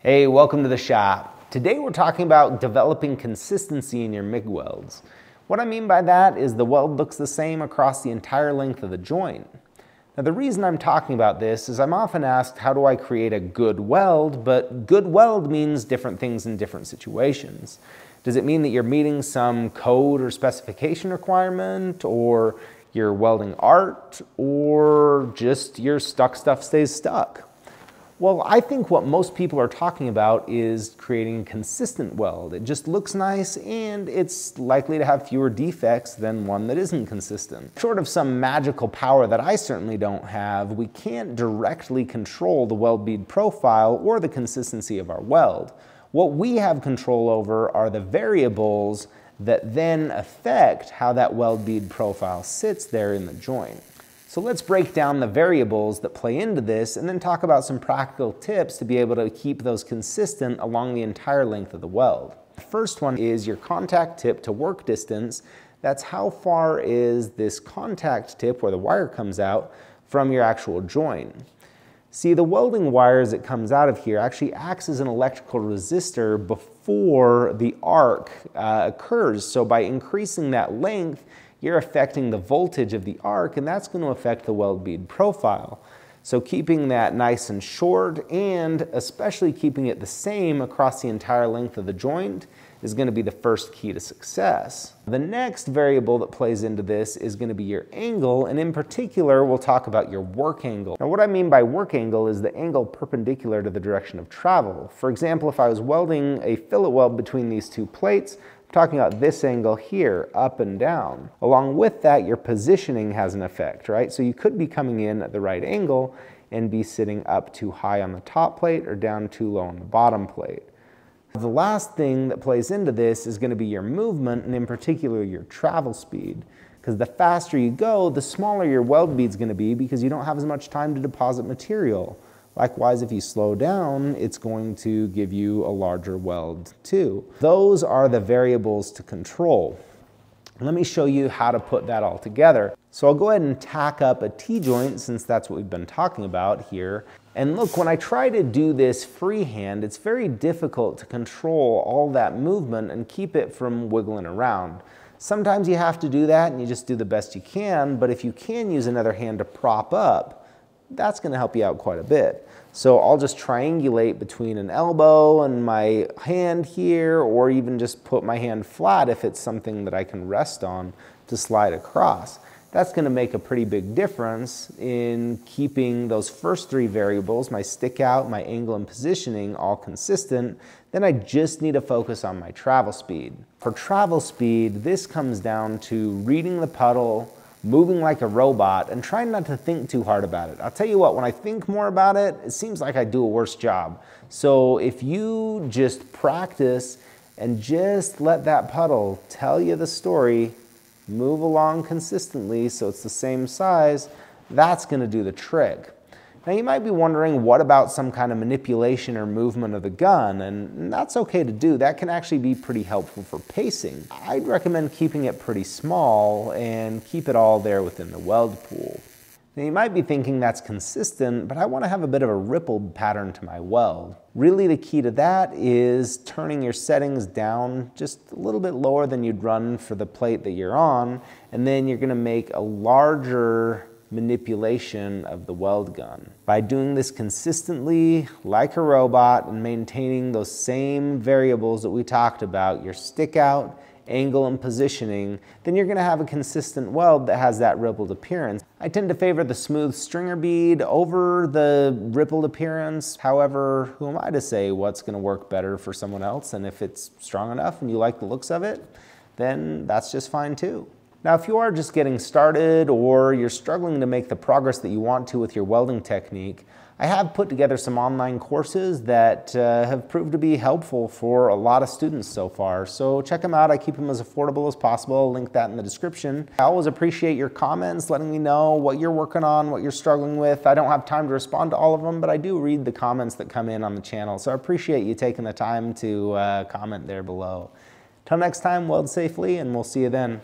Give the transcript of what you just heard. Hey, welcome to the shop. Today we're talking about developing consistency in your MIG welds. What I mean by that is the weld looks the same across the entire length of the joint. Now the reason I'm talking about this is I'm often asked, how do I create a good weld? But good weld means different things in different situations. Does it mean that you're meeting some code or specification requirement, or your welding art, or just your stuck stuff stays stuck? Well, I think what most people are talking about is creating a consistent weld. It just looks nice, and it's likely to have fewer defects than one that isn't consistent. Short of some magical power that I certainly don't have, we can't directly control the weld bead profile or the consistency of our weld. What we have control over are the variables that then affect how that weld bead profile sits there in the joint. So let's break down the variables that play into this and then talk about some practical tips to be able to keep those consistent along the entire length of the weld. The first one is your contact tip to work distance. That's how far is this contact tip, where the wire comes out, from your actual joint. See, the welding wire as it comes out of here actually acts as an electrical resistor before the arc occurs. So by increasing that length, you're affecting the voltage of the arc, and that's going to affect the weld bead profile. So keeping that nice and short, and especially keeping it the same across the entire length of the joint, is going to be the first key to success. The next variable that plays into this is going to be your angle, and in particular, we'll talk about your work angle. Now, what I mean by work angle is the angle perpendicular to the direction of travel. For example, if I was welding a fillet weld between these two plates, talking about this angle here, up and down. Along with that, your positioning has an effect, right? So you could be coming in at the right angle and be sitting up too high on the top plate or down too low on the bottom plate. The last thing that plays into this is going to be your movement, and in particular your travel speed, because the faster you go, the smaller your weld bead's going to be, because you don't have as much time to deposit material. Likewise, if you slow down, it's going to give you a larger weld too. Those are the variables to control. Let me show you how to put that all together. So I'll go ahead and tack up a T-joint, since that's what we've been talking about here. And look, when I try to do this freehand, it's very difficult to control all that movement and keep it from wiggling around. Sometimes you have to do that and you just do the best you can, but if you can use another hand to prop up, that's going to help you out quite a bit. So I'll just triangulate between an elbow and my hand here, or even just put my hand flat if it's something that I can rest on to slide across. That's going to make a pretty big difference in keeping those first three variables, my stick out, my angle, and positioning, all consistent. Then I just need to focus on my travel speed. For travel speed, this comes down to reading the puddle, moving like a robot, and trying not to think too hard about it. I'll tell you what, when I think more about it, it seems like I do a worse job. So if you just practice and just let that puddle tell you the story, move along consistently so it's the same size, that's going to do the trick. Now you might be wondering, what about some kind of manipulation or movement of the gun? And that's okay to do. That can actually be pretty helpful for pacing. I'd recommend keeping it pretty small and keep it all there within the weld pool. Now you might be thinking, that's consistent, but I want to have a bit of a rippled pattern to my weld. Really the key to that is turning your settings down just a little bit lower than you'd run for the plate that you're on, and then you're going to make a larger manipulation of the weld gun. By doing this consistently like a robot and maintaining those same variables that we talked about, your stick out, angle, and positioning, then you're going to have a consistent weld that has that rippled appearance. I tend to favor the smooth stringer bead over the rippled appearance. However, who am I to say what's going to work better for someone else? And if it's strong enough and you like the looks of it, then that's just fine too. Now, if you are just getting started, or you're struggling to make the progress that you want to with your welding technique, I have put together some online courses that have proved to be helpful for a lot of students so far. So check them out. I keep them as affordable as possible. I'll link that in the description. I always appreciate your comments, letting me know what you're working on, what you're struggling with. I don't have time to respond to all of them, but I do read the comments that come in on the channel. So I appreciate you taking the time to comment there below. Till next time, weld safely, and we'll see you then.